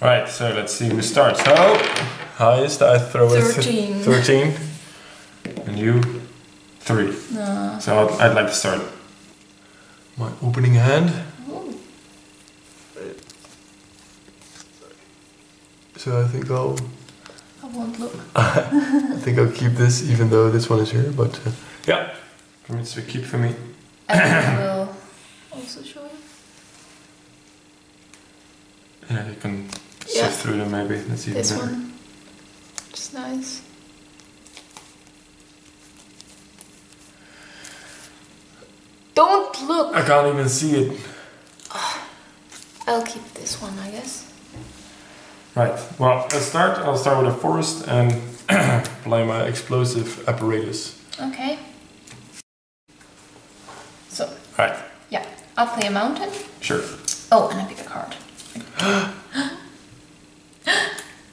Right, so let's see who starts. So, highest I throw 13. It 13. And you? 3. So I'd like to start. My opening hand. Ooh. So I think I'll... I won't look. I think I'll keep this, even though this one is here, but... yeah, for me it's a keep for me. I will also show you. Yeah, you can sift through them maybe. That's even this better. One, just nice. Don't look! I can't even see it. Oh, I'll keep this one, I guess. Right, well, let's start. I'll start with a forest and apply my explosive apparatus. Okay. So. Right. Yeah, I'll play a mountain. Sure. Oh, and I pick a card.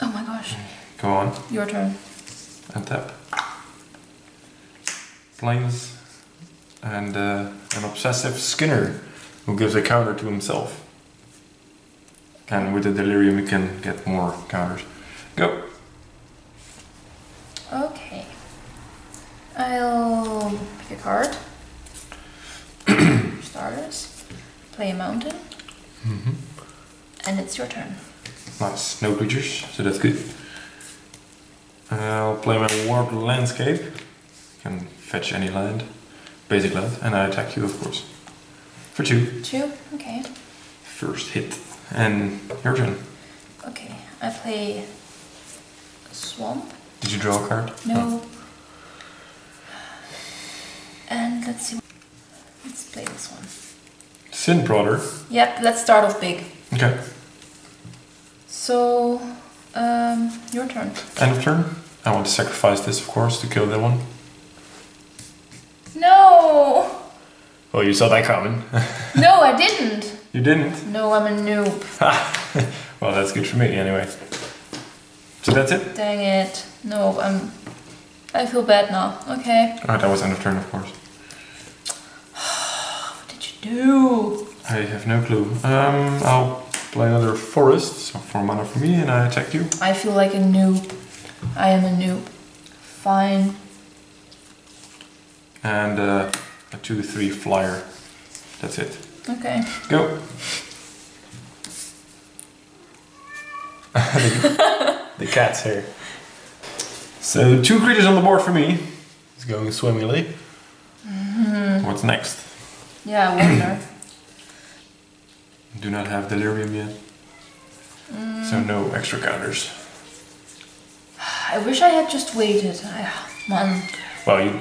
Oh my gosh. Go on. Your turn. And tap. Plains and an obsessive Skinner who gives a counter to himself. And with the delirium you can get more counters. Go. Okay. I'll pick a card. Starters. Play a mountain. Mm-hmm. And it's your turn. Nice, no creatures, so that's good. I'll play my warp landscape. You can fetch any land, basic land, and I attack you, of course. For 2. 2, okay. First hit, and your turn. Okay, I play a swamp. Did you draw a card? No. And let's see. Let's play this one. Sin Brother. Yep, let's start off big. Okay. So, your turn. End of turn. I want to sacrifice this, of course, to kill that one. No! Well, you saw that coming. No, I didn't. You didn't? No, I'm a noob. Well, that's good for me, anyway. So that's it? Dang it. No, I feel bad now. Okay. Alright, that was end of turn, of course. What did you do? I have no clue. I'll play another forest, so 4 mana for me, and I attack you. I feel like a noob. I am a noob. Fine. And a 2-3 flyer. That's it. Okay. Go. The cat's here. So 2 creatures on the board for me. It's going swimmingly. Mm-hmm. What's next? Yeah, I wonder. Do not have delirium yet, so no extra counters. I wish I had just waited. Man. Well, you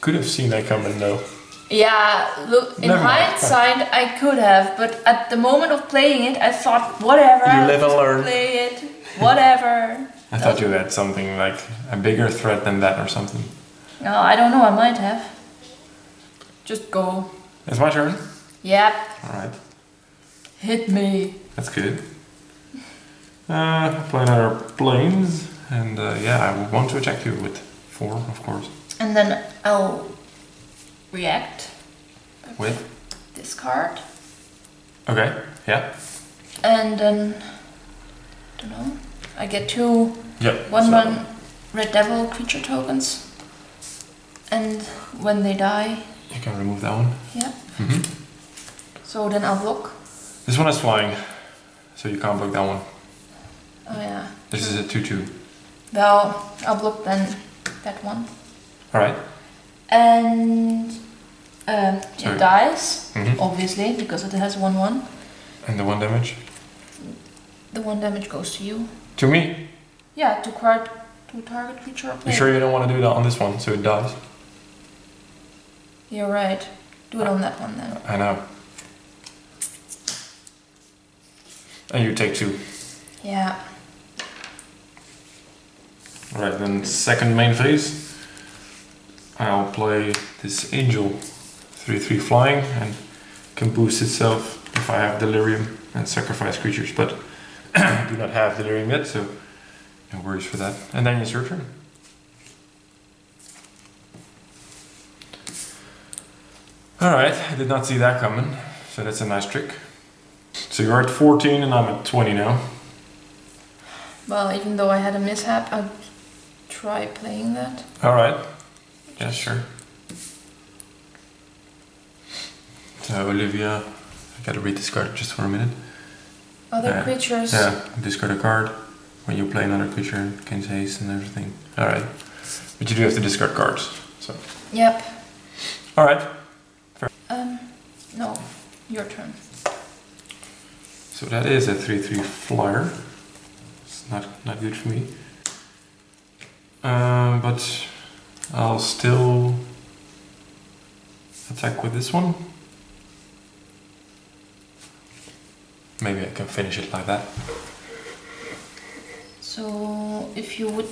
could have seen that coming though. Yeah, look, in hindsight I could have, but at the moment of playing it I thought, whatever, you live and learn. Play it, whatever. I thought you had something like a bigger threat than that or something. No, I don't know, I might have. Just go. It's my turn? Yep. Alright. Hit me. That's good. Play another planes, and yeah, I would want to attack you with 4, of course. And then I'll react with this card. Okay. Yeah. And then I don't know. I get 2 1/1 red devil creature tokens, and when they die, you can remove that one. Yeah. Mm-hmm. So then I'll block. This one is flying, so you can't block that one. Oh yeah. This is a 2-2. Well, I'll block then that one. Alright. And it dies, obviously, because it has 1-1. And the 1 damage? The 1 damage goes to you. To me? Yeah, to target creature or player. You sure you don't want to do that on this one, so it dies? You're right. Do it on that one then. I know. And you take 2. Yeah. Alright, then second main phase. I'll play this angel. 3-3 flying and can boost itself if I have delirium and sacrifice creatures, but I do not have delirium yet, so no worries for that. And then it's your turn. Alright, I did not see that coming, so that's a nice trick. So you're at 14 and I'm at 20 now. Well, even though I had a mishap, I'll try playing that. Alright. Yeah, sure. So, Olivia, I gotta read this card just for a minute. Other creatures. Yeah, discard a card. When you play another creature, it gains haste and everything. Alright. But you do have to discard cards, so... Yep. Alright. No. Your turn. So that is a 3-3 flyer. It's not good for me. But I'll still attack with this one. Maybe I can finish it like that. So if you would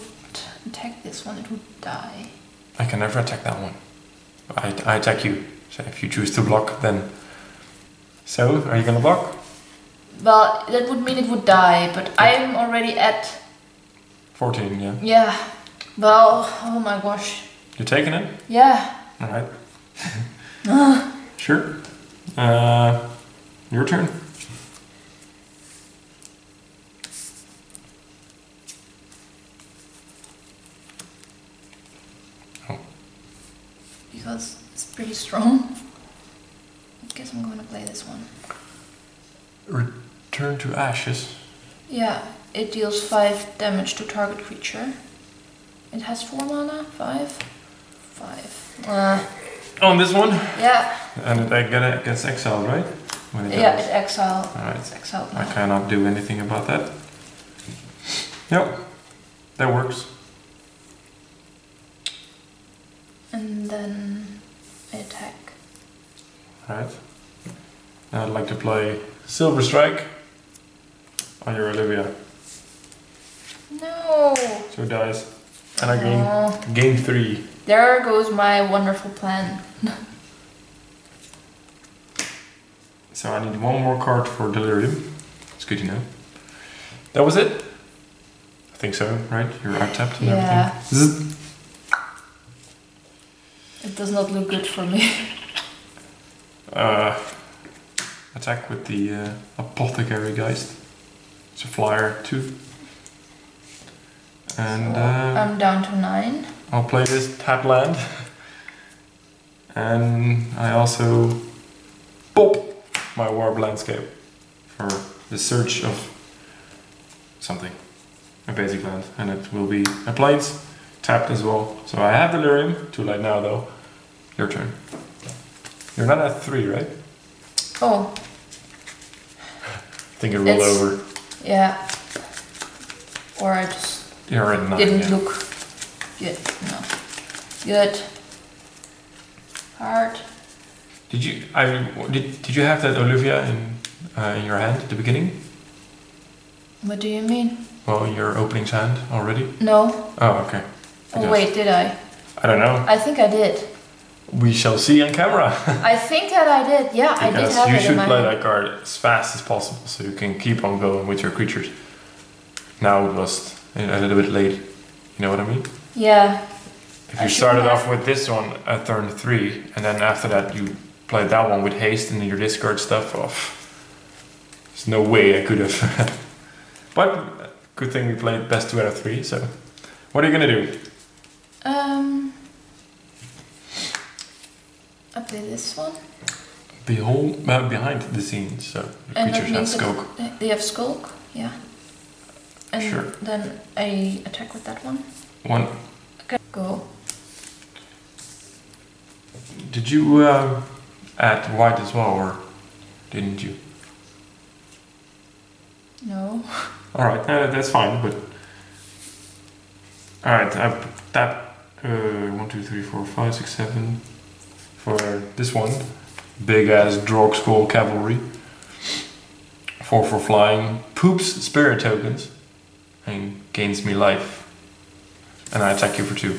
attack this one, it would die. I can never attack that one. I attack you. So if you choose to block, then... So, are you gonna block? Well, that would mean it would die, but I'm already at... 14, yeah. Yeah. Well, oh my gosh. You're taking it? Yeah. Alright. Sure. Your turn. Oh. Because it's pretty strong. I guess I'm going to play this one. Return to Ashes? Yeah. It deals 5 damage to target creature. It has 4 mana. 5. On this one? Yeah. And it gets exiled, right? Yeah, it's exiled. Alright. It's exiled now. I cannot do anything about that. Yep. That works. And then I attack. Alright. Now I'd like to play Silver Strike on your Olivia. No! So it dies. And I gain 3. There goes my wonderful plan. So I need one more card for Delirium. It's good to know. That was it? I think so, right? You're out-tapped and everything. It does not look good for me. Attack with the Apothecary Geist. It's a flyer too. And so I'm down to 9. I'll play this tap land. And I also pop my warp landscape for the search of something. A basic land. And it will be a plains tapped as well. So I have Delirium. Too late now though. Your turn. You're not at 3, right? Oh. I think it rolled over. Yeah. Or I just didn't look good. No. Good. Hard. Did you have that Olivia in your hand at the beginning? What do you mean? Well, your opening's hand already? No. Oh, okay. Because oh wait, did I? I don't know. I think I did. We shall see on camera. I think that I did. Yeah, because I did have it. You should play that card as fast as possible so you can keep on going with your creatures. Now it was a little bit late. You know what I mean? Yeah. If you started off with this one at turn 3, and then after that you played that one with haste and your discard stuff off. There's no way I could have. But good thing we played best 2 out of 3. So, what are you gonna do? I play this one. Behind the scenes, so the creatures have skulk. They have skulk, yeah. And sure. Then I attack with that one. One. Okay, go. Did you add white as well, or didn't you? No. Alright, no, that's fine, but... Alright, I've tapped 1, 2, 3, 4, 5, 6, 7... For this one, big ass Drog Skull Cavalry. 4 for flying, poops spirit tokens, and gains me life. And I attack you for 2.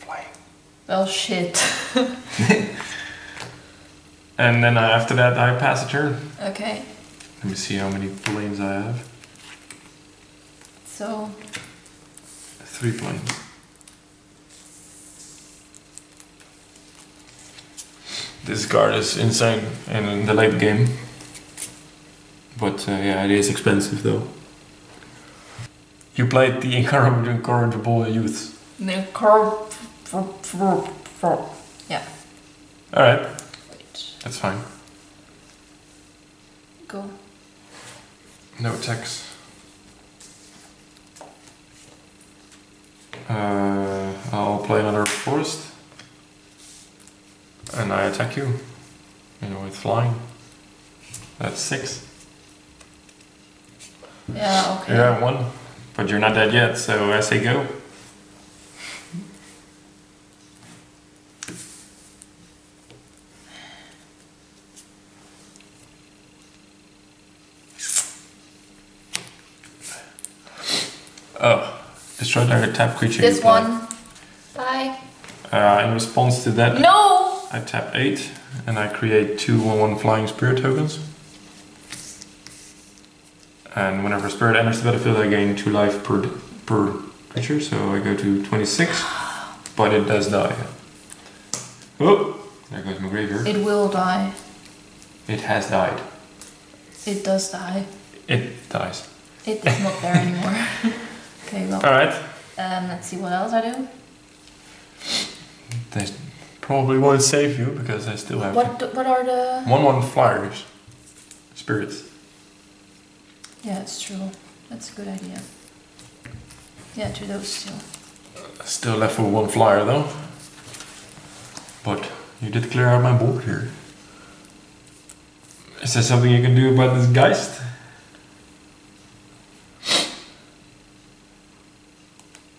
Flying. Well, shit. And then after that, I pass a turn. Okay. Let me see how many planes I have. So. 3 planes. This card is insane in the late game. But yeah, it is expensive though. You played the incorrigible youth. Yeah. Alright. That's fine. Go. No attacks. I'll play another forest. And I attack you. You know, with flying. That's 6. Yeah, okay. Yeah, 1. But you're not dead yet, so I say go. Oh, destroy the tap creature. This one. Bye. In response to that, no! I tap 8 and I create 2/1/1 flying spirit tokens. And whenever a spirit enters the battlefield, I gain 2 life per creature, so I go to 26, but it does die. Oh, there goes my graveyard. It will die. It has died. It does die. It dies. It is not there anymore. Okay, well. Alright. Let's see what else I do. They probably won't save you because I still have. What are the 1/1 flyers? Spirits. Yeah, it's true. That's a good idea. Yeah, do those still. Still left with 1 flyer though. But you did clear out my board here. Is there something you can do about this Geist?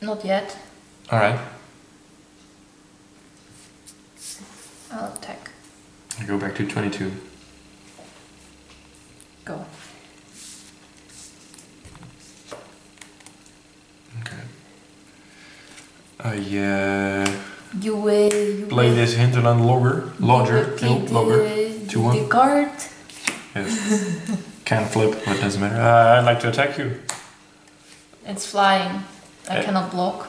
Not yet. Alright. I'll attack. I go back to 22. Go. Okay. You play this hinterland logger. 2/1. The card. Yes. Can flip, but it doesn't matter. I'd like to attack you. It's flying. I cannot block.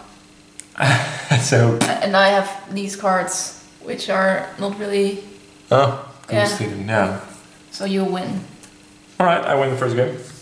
So. And I have these cards, which are not really. Oh, yeah. So you win. All right, I win the first game.